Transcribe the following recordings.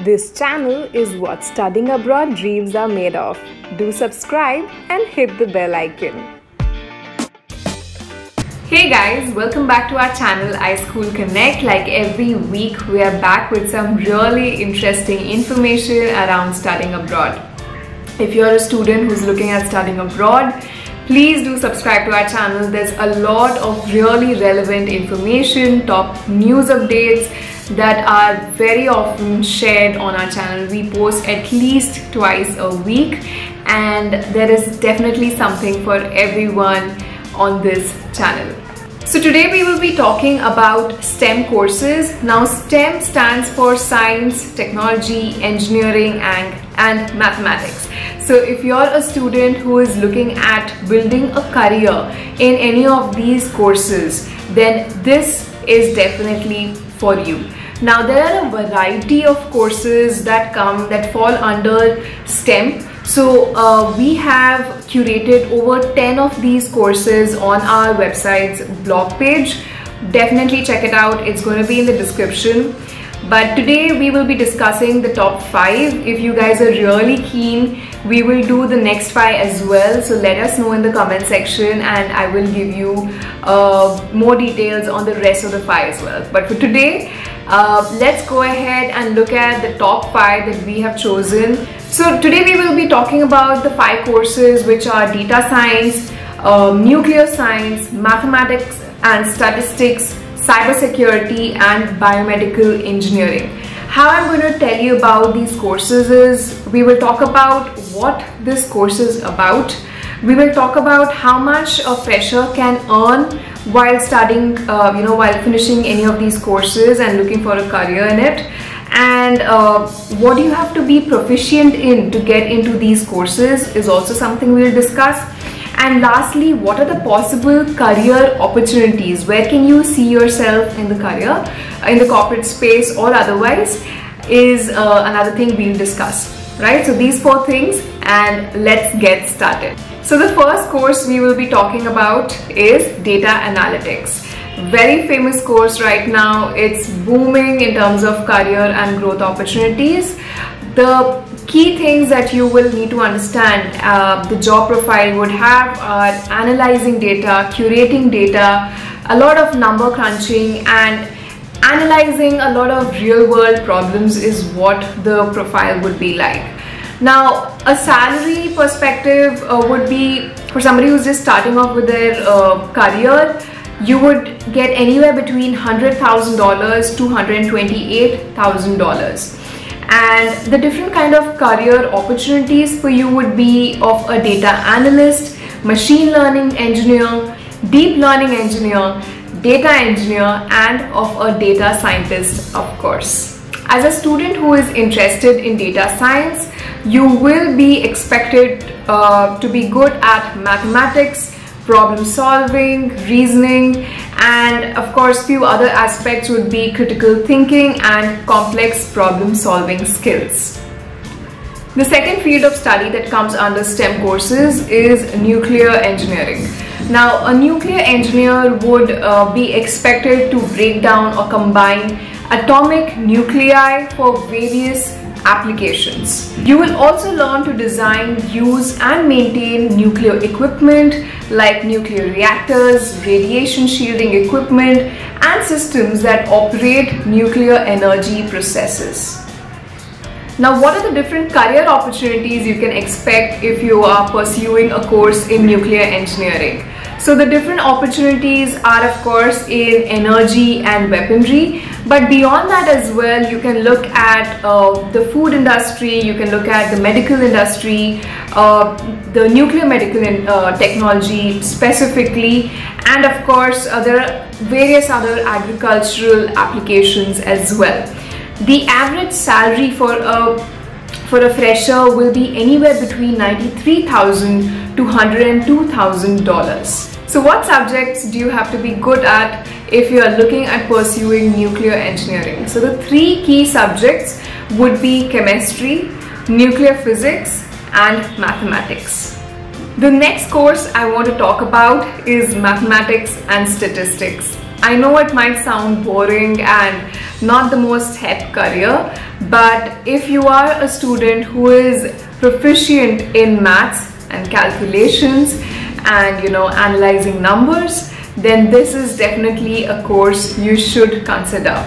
This channel is what studying abroad dreams are made of. Do subscribe and hit the bell icon. Hey guys, welcome back to our channel iSchool Connect. Like every week, we are back with some really interesting information around studying abroad. If you're a student who's looking at studying abroad, please do subscribe to our channel. There's a lot of really relevant information, top news updates that are very often shared on our channel. We post at least twice a week, and there is definitely something for everyone on this channel. So today we will be talking about STEM courses. Now, STEM stands for Science, Technology, Engineering and Mathematics. So if you're a student who is looking at building a career in any of these courses, then this is definitely for you. Now, there are a variety of courses that fall under STEM. So we have curated over 10 of these courses on our website's blog page. Definitely check it out. It's going to be in the description. But today we will be discussing the top 5. If you guys are really keen, we will do the next 5 as well. So let us know in the comment section, and I will give you more details on the rest of the 5 as well. But for today, let's go ahead and look at the top 5 that we have chosen. So today we will be talking about the 5 courses, which are data science, nuclear science, mathematics and statistics, cybersecurity and biomedical engineering. How I'm going to tell you about these courses is we will talk about what this course is about. We will talk about how much a fresher can earn while studying, while finishing any of these courses and looking for a career in it, and what you have to be proficient in to get into these courses is also something we will discuss. And lastly, what are the possible career opportunities? Where can you see yourself in the career, in the corporate space or otherwise, is another thing we'll discuss, right? So these 4 things, and let's get started. So the first course we will be talking about is data analytics. Very famous course right now. It's booming in terms of career and growth opportunities. The key things that you will need to understand the job profile would have are analyzing data, curating data, a lot of number crunching, and analyzing a lot of real-world problems is what the profile would be like. Now, a salary perspective would be for somebody who's just starting off with their career. You would get anywhere between $100,000 to $128,000. And the different kind of career opportunities for you would be of a data analyst, machine learning engineer, deep learning engineer, data engineer, and of a data scientist, of course. As a student who is interested in data science, you will be expected to be good at mathematics, problem solving, reasoning, and of course few other aspects would be critical thinking and complex problem solving skills. The second field of study that comes under STEM courses is nuclear engineering. Now, a nuclear engineer would be expected to break down or combine atomic nuclei for various applications. You will also learn to design, use and maintain nuclear equipment like nuclear reactors, radiation shielding equipment and systems that operate nuclear energy processes. Now, what are the different career opportunities you can expect if you are pursuing a course in nuclear engineering? So the different opportunities are of course in energy and weaponry, but beyond that as well you can look at the food industry, you can look at the medical industry, the nuclear medical technology specifically, and of course there are various other agricultural applications as well. The average salary for a fresher will be anywhere between $93,000 to $102,000. So what subjects do you have to be good at if you are looking at pursuing nuclear engineering? So the 3 key subjects would be chemistry, nuclear physics and mathematics. The next course I want to talk about is mathematics and statistics. I know it might sound boring and not the most hip career, but if you are a student who is proficient in maths and calculations and analyzing numbers, then this is definitely a course you should consider.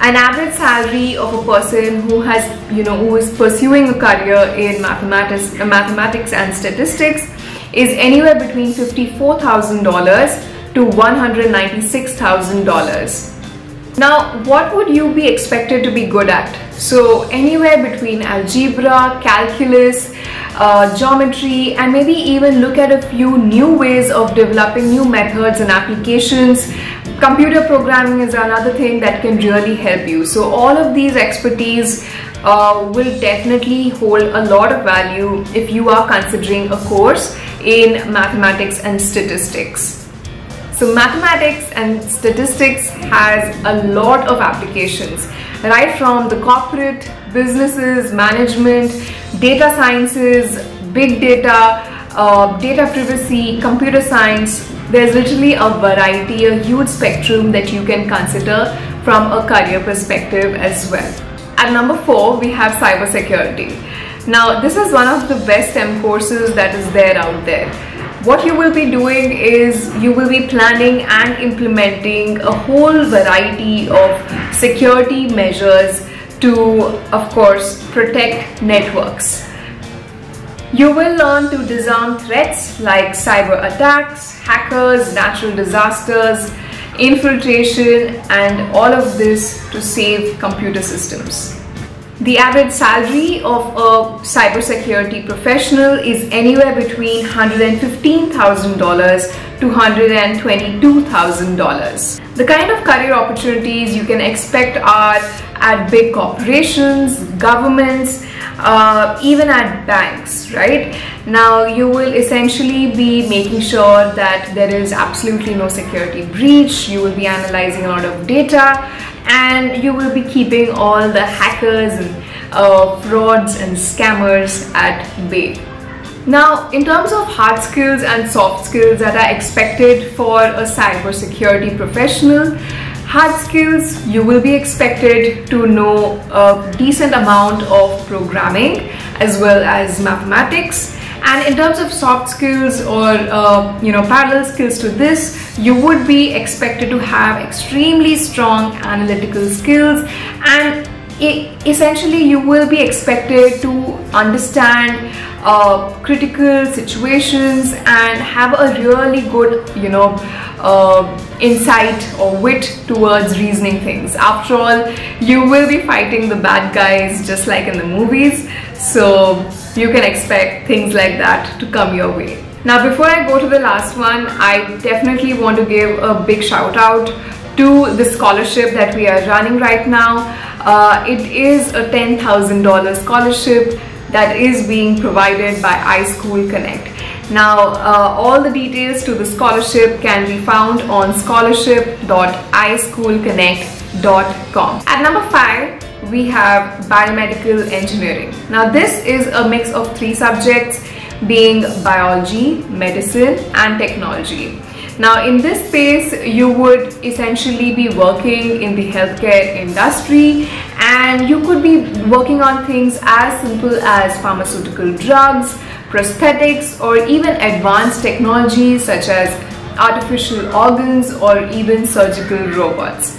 An average salary of a person who has who is pursuing a career in mathematics and statistics is anywhere between $54,000 to $196,000. Now, what would you be expected to be good at? So anywhere between algebra, calculus, geometry, and maybe even look at a few new ways of developing new methods and applications. Computer programming is another thing that can really help you. So all of these expertise will definitely hold a lot of value if you are considering a course in mathematics and statistics. So mathematics and statistics has a lot of applications, right from the corporate, businesses, management, data sciences, big data, data privacy, computer science. There's literally a variety, a huge spectrum that you can consider from a career perspective as well. At number 4, we have cybersecurity. Now, this is one of the best STEM courses that is out there. What you will be doing is you will be planning and implementing a whole variety of security measures to, of course, protect networks. You will learn to disarm threats like cyber attacks, hackers, natural disasters, infiltration, and all of this to save computer systems. The average salary of a cybersecurity professional is anywhere between $115,000 to $122,000. The kind of career opportunities you can expect are at big corporations, governments, even at banks, right? Now, you will essentially be making sure that there is absolutely no security breach. You will be analyzing a lot of data, and you will be keeping all the hackers and frauds and scammers at bay. Now, in terms of hard skills and soft skills that are expected for a cybersecurity professional, hard skills, you will be expected to know a decent amount of programming as well as mathematics. And in terms of soft skills or parallel skills to this, you would be expected to have extremely strong analytical skills, and essentially you will be expected to understand critical situations and have a really good insight or wit towards reasoning things. After all, you will be fighting the bad guys just like in the movies, so you can expect things like that to come your way. Now, before I go to the last one, I definitely want to give a big shout out to the scholarship that we are running right now. It is a $10,000 scholarship that is being provided by iSchool Connect. Now, all the details to the scholarship can be found on scholarship.iSchoolConnect.com. At number 5, we have biomedical engineering. Now, this is a mix of 3 subjects, being biology, medicine, and technology. Now, in this space, you would essentially be working in the healthcare industry, and you could be working on things as simple as pharmaceutical drugs, prosthetics, or even advanced technologies such as artificial organs or even surgical robots.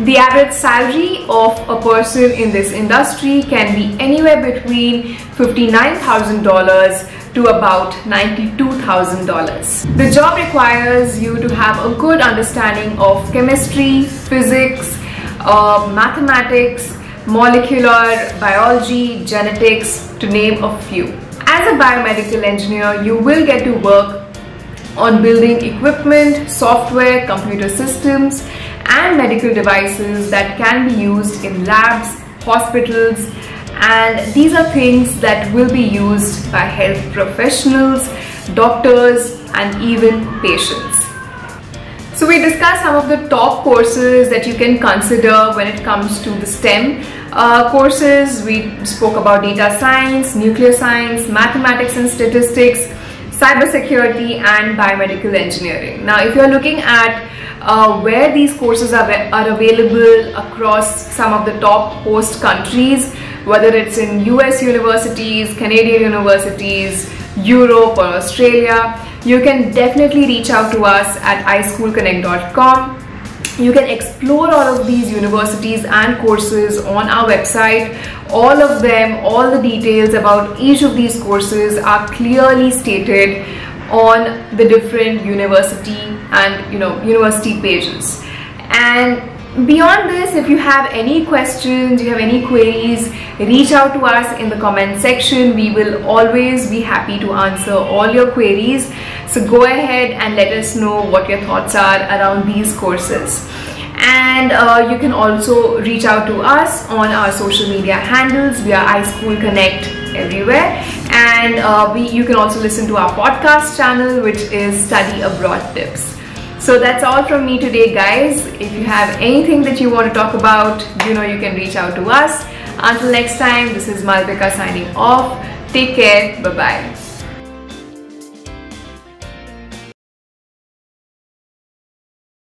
The average salary of a person in this industry can be anywhere between $59,000 to about $92,000. The job requires you to have a good understanding of chemistry, physics, mathematics, molecular biology, genetics, to name a few. As a biomedical engineer, you will get to work on building equipment, software, computer systems, and medical devices that can be used in labs, hospitals, and these are things that will be used by health professionals, doctors, and even patients. So we discussed some of the top courses that you can consider when it comes to the STEM courses. We spoke about data science, nuclear science, mathematics and statistics, cybersecurity, and biomedical engineering. Now, if you're looking at where these courses are available across some of the top host countries, whether it's in US universities, Canadian universities, Europe or Australia. You can definitely reach out to us at iSchoolConnect.com. You can explore all of these universities and courses on our website. All of them, all the details about each of these courses are clearly stated on the different university and university pages. And beyond this, if you have any questions, you have any queries, reach out to us in the comment section. We will always be happy to answer all your queries. So go ahead and let us know what your thoughts are around these courses. And you can also reach out to us on our social media handles. We are iSchool Connect everywhere, and you can also listen to our podcast channel, which is Study Abroad Tips. So that's all from me today, guys. If you have anything that you want to talk about, you can reach out to us. Until next time, this is Malvika signing off. Take care. Bye-bye.